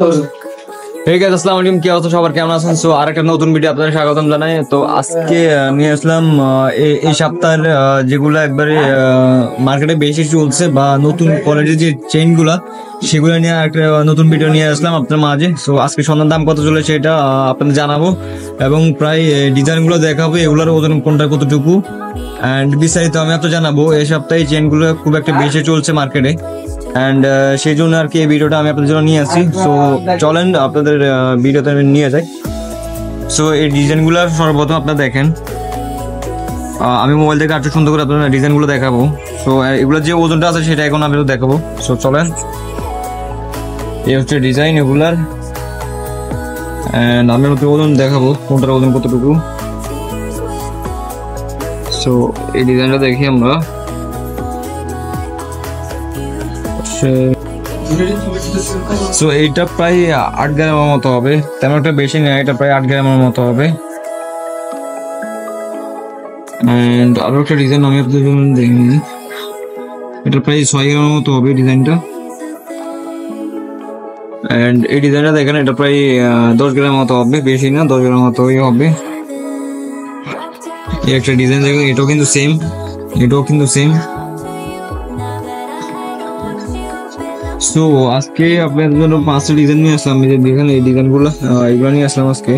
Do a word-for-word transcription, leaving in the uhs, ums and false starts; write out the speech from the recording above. কতটুকু এন্ড বিস্তারিত আমি আপনাদের জানাবো। এই সপ্তাহে চেইনগুলো খুব একটা বেশি চলছে মার্কেটে एंड সেই জন্য আর কি এই ভিডিওটা আমি আপনাদের জন্য নিয়ে আসছি। সো চলেন আপনাদের ভিডিওতে আমি নিয়ে যাই। সো এই ডিজাইনগুলো সর্বপ্রথম আপনারা দেখেন, আমি মোবাইল থেকে আরেকটু সুন্দর করে আপনাদের ডিজাইনগুলো দেখাবো। সো এগুলো যে ওজনটা আছে সেটা এখন আমি দেখাবো। সো চলেন, এই হচ্ছে ডিজাইন এগুলার এন্ড আমি আপনাদের ওজন দেখাবো কোনটার ওজন কতটুকু। সো এই ডিজাইনটা দেখি আমরা। সো এইটা প্রায় আট গ্রামের মতো হবে, তেমন একটা বেশি না, এটা প্রায় আট গ্রামের মতো হবে। এন্ড আরো একটা ডিজাইন আমি আপনাদের জন্য দেখিনি, এটা প্রায় ছয় গ্রামের মতো হবে ডিজাইনটা। এন্ড এই ডিজাইনটা দেখেন, এটা প্রায় দশ গ্রামের মতো হবে, বেশি না, দশ গ্রামের মতোই হবে। এই একটা ডিজাইন দেখেন, এটাও কিন্তু সেম, এটাও কিন্তু সেম। সো আজকে আপনাদের জন্য পাঁচটা ডিজাইন নিয়ে আসলাম, এই যে দেখেন এই ডিজাইনগুলো, এগুলো নিয়ে আসলাম আজকে।